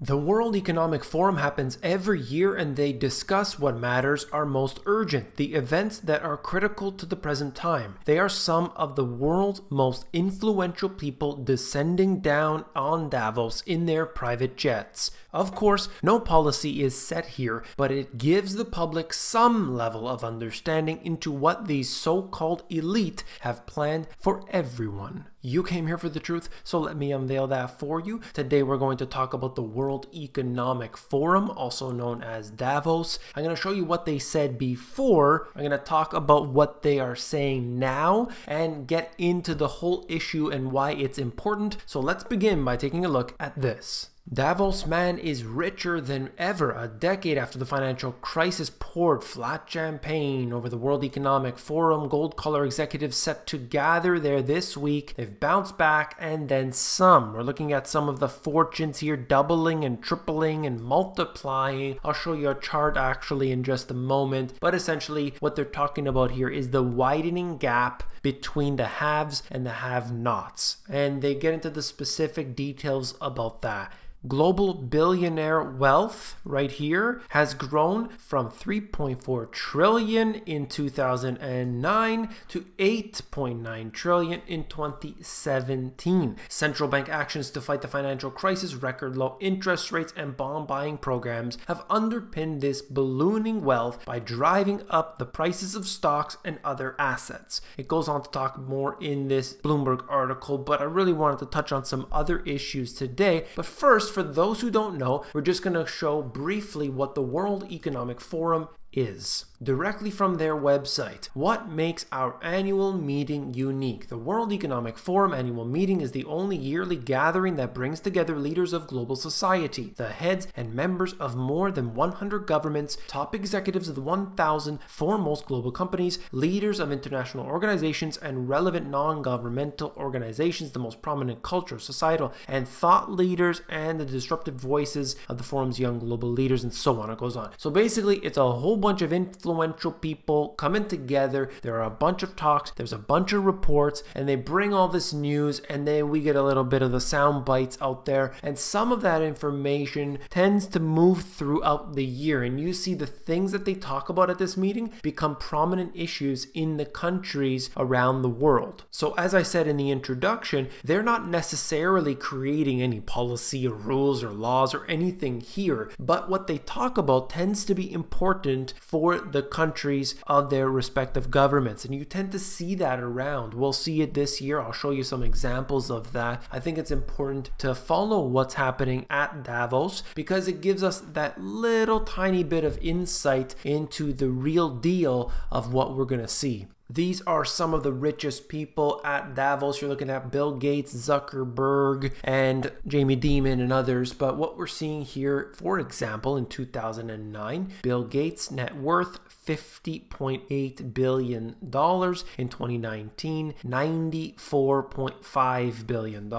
The World Economic Forum happens every year and they discuss what matters are most urgent, the events that are critical to the present time. They are some of the world's most influential people descending down on Davos in their private jets. Of course, no policy is set here, but it gives the public some level of understanding into what these so-called elite have planned for everyone. You came here for the truth, so let me unveil that for you. Today we're going to talk about the World Economic Forum, also known as Davos. I'm going to show you what they said before, I'm going to talk about what they are saying now, and get into the whole issue and why it's important. So let's begin by taking a look at this. Davos man is richer than ever. A decade after the financial crisis poured flat champagne over the World Economic Forum, gold-collar executives set to gather there this week. They've bounced back and then some. We're looking at some of the fortunes here doubling and tripling and multiplying. I'll show you a chart actually in just a moment, but essentially what they're talking about here is the widening gap between the haves and the have-nots. And they get into the specific details about that. Global billionaire wealth right here has grown from 3.4 trillion in 2009 to 8.9 trillion in 2017. Central bank actions to fight the financial crisis, record low interest rates, and bond buying programs have underpinned this ballooning wealth by driving up the prices of stocks and other assets. It goes on to talk more in this Bloomberg article, but I really wanted to touch on some other issues today. But first, for those who don't know, we're just going to show briefly what the World Economic Forum is. Directly from their website, what makes our annual meeting unique? The World Economic Forum annual meeting is the only yearly gathering that brings together leaders of global society, the heads and members of more than 100 governments, top executives of the 1,000 foremost global companies, leaders of international organizations, and relevant non-governmental organizations, the most prominent cultural, societal, and thought leaders, and the disruptive voices of the forum's young global leaders, and so on. It goes on. So basically, it's a whole bunch of influential people coming together. There are a bunch of talks, there's a bunch of reports, and they bring all this news, and then we get a little bit of the sound bites out there, and some of that information tends to move throughout the year, and you see the things that they talk about at this meeting become prominent issues in the countries around the world. So as I said in the introduction, they're not necessarily creating any policy or rules or laws or anything here, but what they talk about tends to be important for the countries of their respective governments, and you tend to see that around. We'll see it this year. I'll show you some examples of that. I think it's important to follow what's happening at Davos because it gives us that little tiny bit of insight into the real deal of what we're going to see. These are some of the richest people at Davos. You're looking at Bill Gates, Zuckerberg, and Jamie Dimon and others. But what we're seeing here, for example, in 2009, Bill Gates' net worth $50.8 billion. In 2019, $94.5 billion.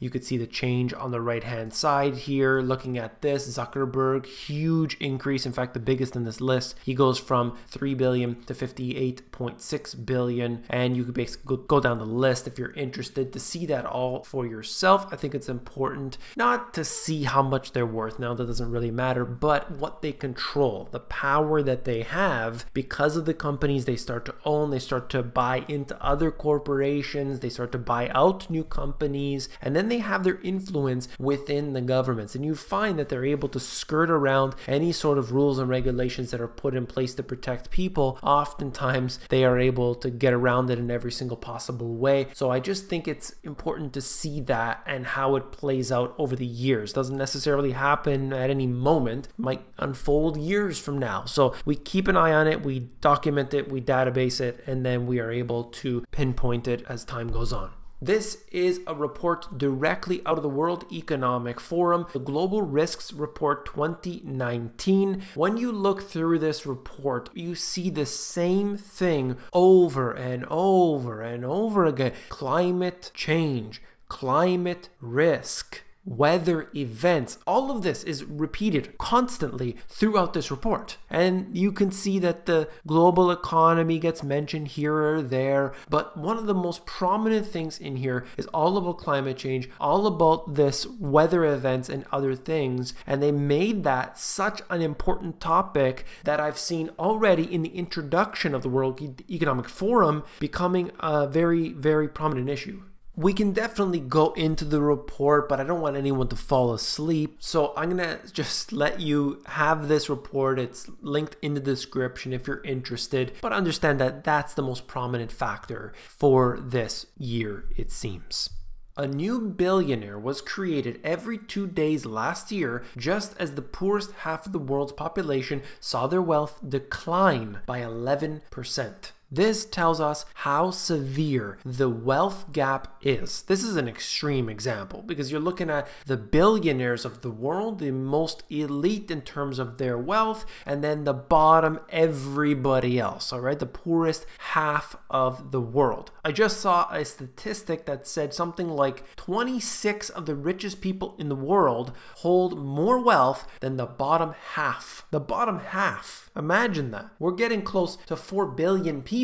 You could see the change on the right-hand side here. Looking at this, Zuckerberg, huge increase. In fact, the biggest in this list. He goes from $3 billion to $58.6 billion, and you could basically go down the list if you're interested to see that all for yourself. I think it's important not to see how much they're worth now, that doesn't really matter, but what they control, the power that they have because of the companies they start to own. They start to buy into other corporations, they start to buy out new companies, and then they have their influence within the governments, and you find that they're able to skirt around any sort of rules and regulations that are put in place to protect people. Oftentimes they are able to get around it in every single possible way. So I just think it's important to see that and how it plays out over the years. Doesn't necessarily happen at any moment. It might unfold years from now. So we keep an eye on it, we document it, we database it, and then we are able to pinpoint it as time goes on. This is a report directly out of the World Economic Forum, the Global Risks Report 2019. When you look through this report, you see the same thing over and over and over again. Climate change, climate risk. weather events. All of this is repeated constantly throughout this report. And you can see that the global economy gets mentioned here or there, but one of the most prominent things in here is all about climate change, all about this weather events and other things. And they made that such an important topic that I've seen already in the introduction of the World Economic Forum becoming a very, very prominent issue. We can definitely go into the report, but I don't want anyone to fall asleep. So I'm gonna just let you have this report. It's linked in the description if you're interested, but understand that that's the most prominent factor for this year, it seems. A new billionaire was created every 2 days last year, just as the poorest half of the world's population saw their wealth decline by 11%. This tells us how severe the wealth gap is. This is an extreme example because you're looking at the billionaires of the world, the most elite in terms of their wealth, and then the bottom, everybody else, all right? The poorest half of the world. I just saw a statistic that said something like 26 of the richest people in the world hold more wealth than the bottom half. The bottom half. Imagine that. We're getting close to 4 billion people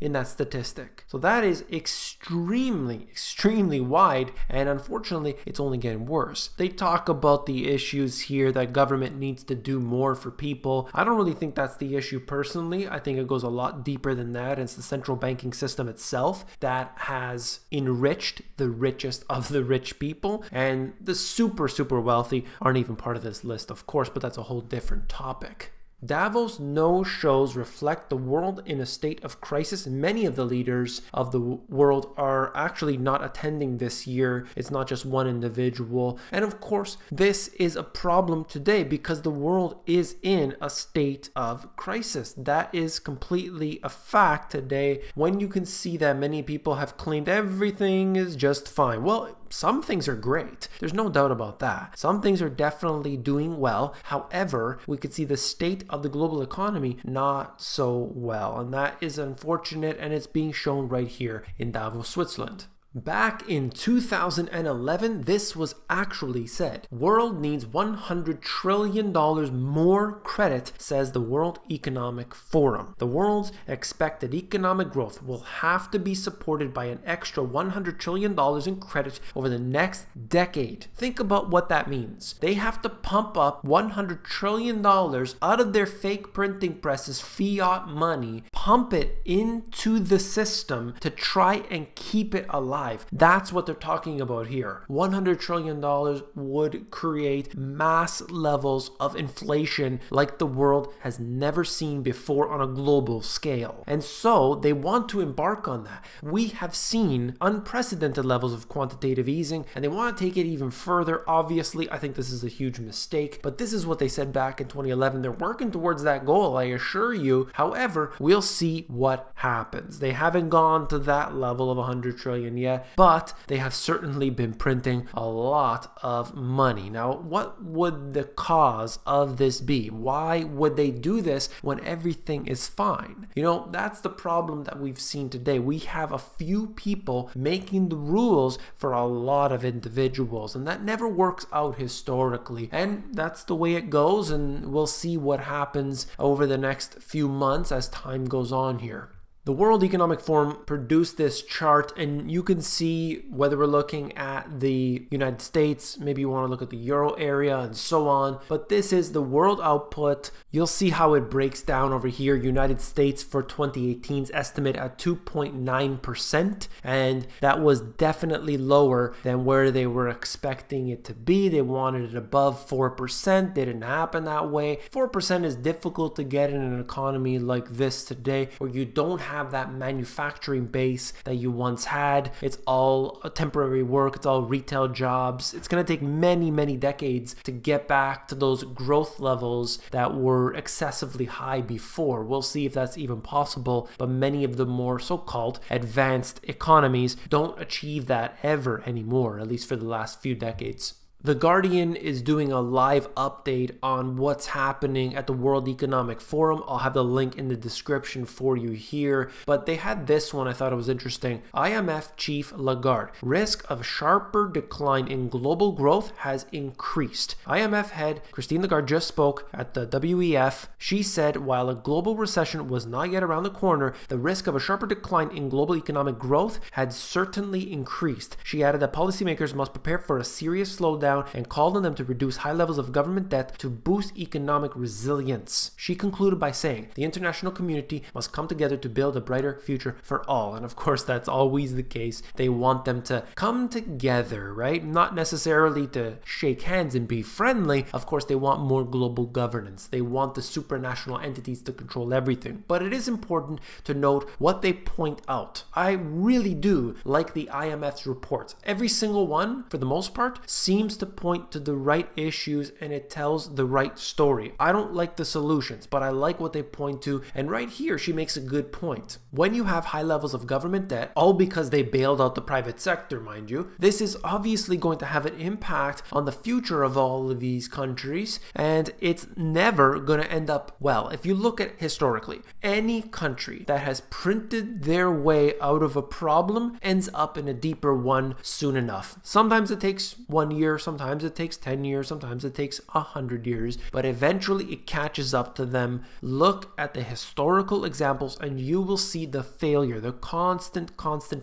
in that statistic. So that is extremely, extremely wide, and unfortunately, it's only getting worse. They talk about the issues here that government needs to do more for people. I don't really think that's the issue personally. I think it goes a lot deeper than that. It's the central banking system itself that has enriched the richest of the rich people, and the super, super wealthy aren't even part of this list, of course, but that's a whole different topic. Davos no-shows reflect the world in a state of crisis. Many of the leaders of the world are actually not attending this year. It's not just one individual. And of course, this is a problem today because the world is in a state of crisis. That is completely a fact today when you can see that many people have claimed everything is just fine. Well, some things are great. There's no doubt about that. Some things are definitely doing well. However, we could see the state of the global economy not so well. And that is unfortunate, and it's being shown right here in Davos, Switzerland. Back in 2011, this was actually said. World needs $100 trillion more credit, says the World Economic Forum. The world's expected economic growth will have to be supported by an extra $100 trillion in credit over the next decade. Think about what that means. They have to pump up $100 trillion out of their fake printing presses, fiat money, pump it into the system to try and keep it alive. That's what they're talking about here. $100 trillion would create mass levels of inflation like the world has never seen before on a global scale. And so they want to embark on that. We have seen unprecedented levels of quantitative easing, and they want to take it even further. Obviously, I think this is a huge mistake, but this is what they said back in 2011. They're working towards that goal, I assure you. However, we'll see what happens. They haven't gone to that level of $100 trillion yet. But they have certainly been printing a lot of money. Now, what would the cause of this be? Why would they do this when everything is fine? You know, that's the problem that we've seen today. We have a few people making the rules for a lot of individuals, and that never works out historically. And that's the way it goes, and we'll see what happens over the next few months as time goes on here. The World Economic Forum produced this chart, and you can see whether we're looking at the United States, maybe you want to look at the Euro area and so on, but this is the world output. You'll see how it breaks down over here. United States for 2018's estimate at 2.9%, and that was definitely lower than where they were expecting it to be. They wanted it above 4%. They didn't happen that way. 4% is difficult to get in an economy like this today where you don't have that manufacturing base that you once had. It's all temporary work. It's all retail jobs. It's going to take many, many decades to get back to those growth levels that were excessively high before. We'll see if that's even possible, but many of the more so-called advanced economies don't achieve that ever anymore, at least for the last few decades. The Guardian is doing a live update on what's happening at the World Economic Forum. I'll have the link in the description for you here, but they had this one. I thought it was interesting. IMF Chief Lagarde, risk of sharper decline in global growth has increased. IMF head Christine Lagarde just spoke at the WEF. She said while a global recession was not yet around the corner, the risk of a sharper decline in global economic growth had certainly increased. She added that policymakers must prepare for a serious slowdown and called on them to reduce high levels of government debt to boost economic resilience. She concluded by saying, the international community must come together to build a brighter future for all. And of course, that's always the case. They want them to come together, right? Not necessarily to shake hands and be friendly. Of course, they want more global governance. They want the supranational entities to control everything. But it is important to note what they point out. I really do like the IMF's reports. Every single one, for the most part, seems to point to the right issues and it tells the right story. I don't like the solutions, but I like what they point to. And right here, she makes a good point. When you have high levels of government debt, all because they bailed out the private sector, mind you, this is obviously going to have an impact on the future of all of these countries. And it's never going to end up well. If you look at historically, any country that has printed their way out of a problem ends up in a deeper one soon enough. Sometimes it takes 1 year, sometimes it takes 10 years, sometimes it takes 100 years, but eventually it catches up to them. Look at the historical examples and you will see the failure, the constant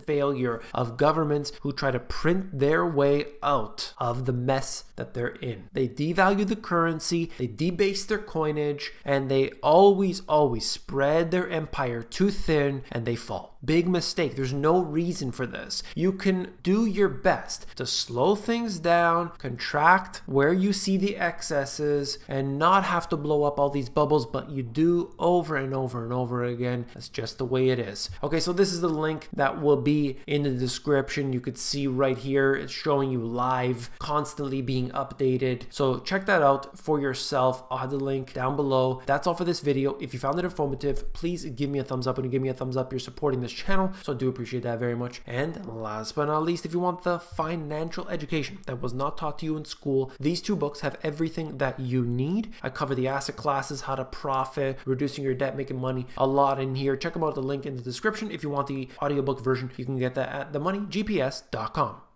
failure of governments who try to print their way out of the mess that they're in. They devalue the currency, they debase their coinage, and they always spread their empire too thin and they fall. Big mistake. There's no reason for this. You can do your best to slow things down, contract where you see the excesses, and not have to blow up all these bubbles, but you do over and over and over again. That's just the way it is. Okay, so this is the link that will be in the description. You could see right here, it's showing you live, constantly being updated. So check that out for yourself. I'll have the link down below. That's all for this video. If you found it informative, please give me a thumbs up. When you give me a thumbs up, you're supporting this channel, so I do appreciate that very much. And last but not least, if you want the financial education that was not taught to you in school, these two books have everything that you need. I cover the asset classes, how to profit, reducing your debt, making money, a lot in here. Check them out, the link in the description. If you want the audiobook version, you can get that at themoneygps.com.